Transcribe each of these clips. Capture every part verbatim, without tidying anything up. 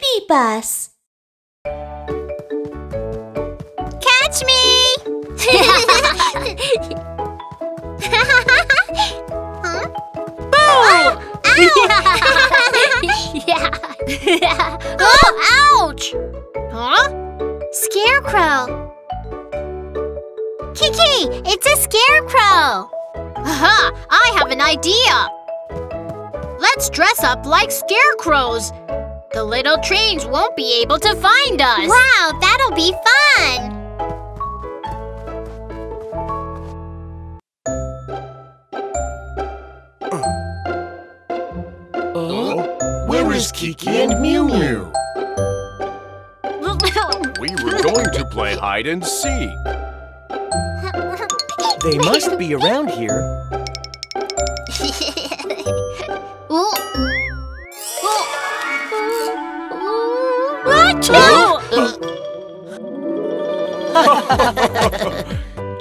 baby bus. Catch me! Huh? Boom! Oh, yeah. Oh, ouch! Huh? Scarecrow. Kiki, it's a scarecrow! Aha! I have an idea! Let's dress up like scarecrows! The little trains won't be able to find us! Wow, that'll be fun! Uh, where is Kiki and Mew Mew? We were going to play hide and seek. They must be around here.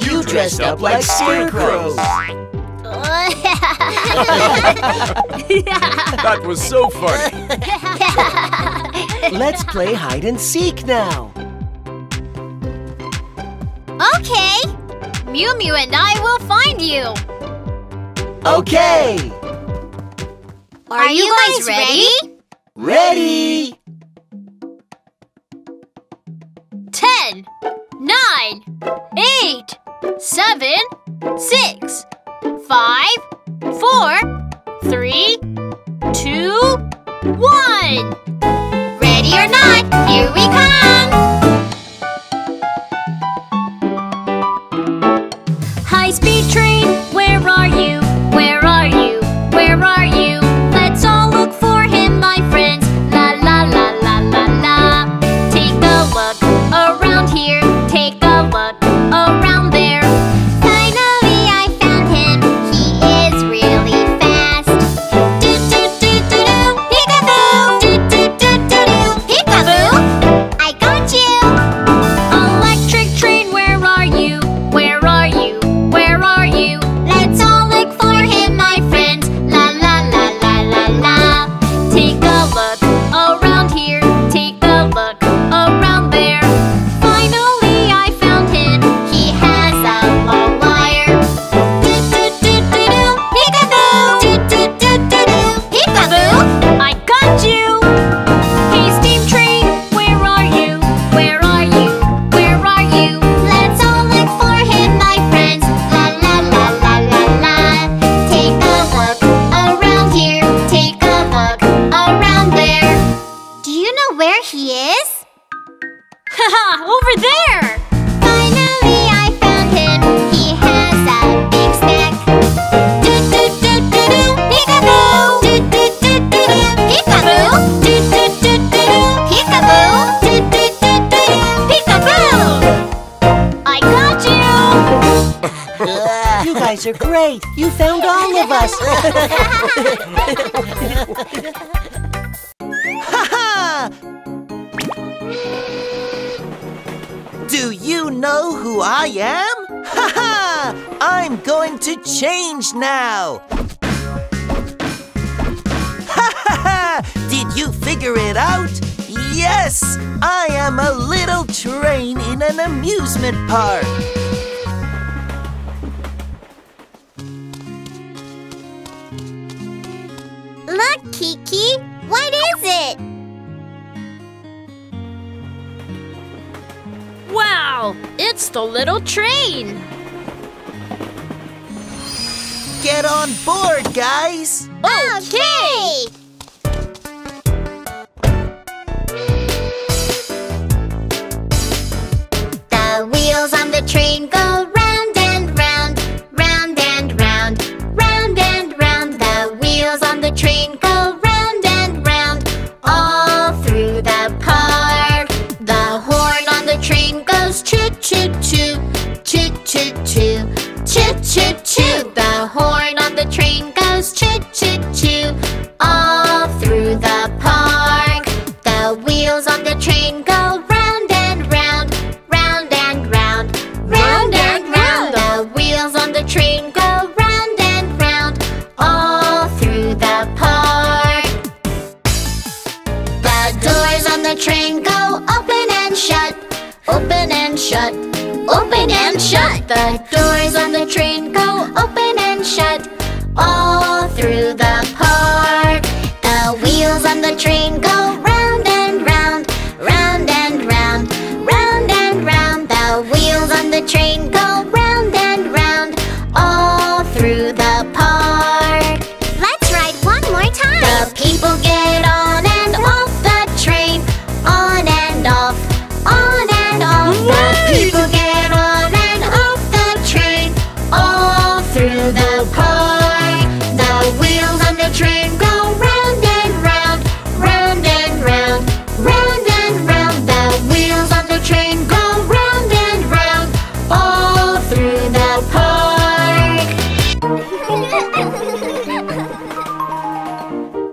You dressed up like scarecrows. That was so funny. Let's play hide and seek now. Okay. Mew Mew and I will find you! Okay! Are, Are you guys, guys ready? Ready! Ten, nine, eight, seven, six, five, four, three, two, one! Ready or not, here we come! High-speed train, where are you? Where are you? Where are you? Let's all look for him, my friends. La la la la la la. Take a look around here. Take a look around there. Finally, I found him. He is really fast. Do do do do do. Peekaboo. Do do do do do. Peekaboo. I got you. Electric train, where are you? Where are you? You're great! You found all of us! Ha ha! Do you know who I am? Ha ha! I'm going to change now! Ha ha ha! Did you figure it out? Yes! I am a little train in an amusement park! Look, Kiki! What is it? Wow! It's the little train! Get on board, guys! Okay! The wheels on the train go round and round, round and round, round and round. The wheels on the train choo-choo-choo, the horn on the train goes choo-choo-choo. The doors on the train go open and shut, open and shut, open and shut. The doors on the train go open and shut all through the